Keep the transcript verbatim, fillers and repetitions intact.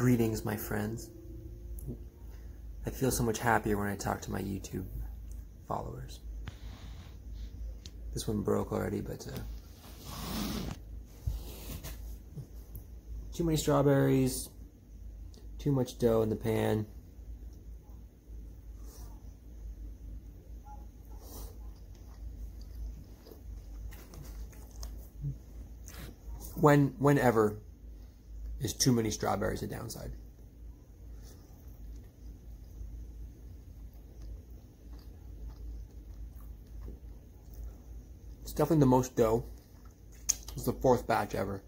Greetings, my friends. I feel so much happier when I talk to my YouTube followers. This one broke already, but uh, too many strawberries, too much dough in the pan. When, whenever is too many strawberries a downside. Stuffing the most dough. It was the fourth batch ever.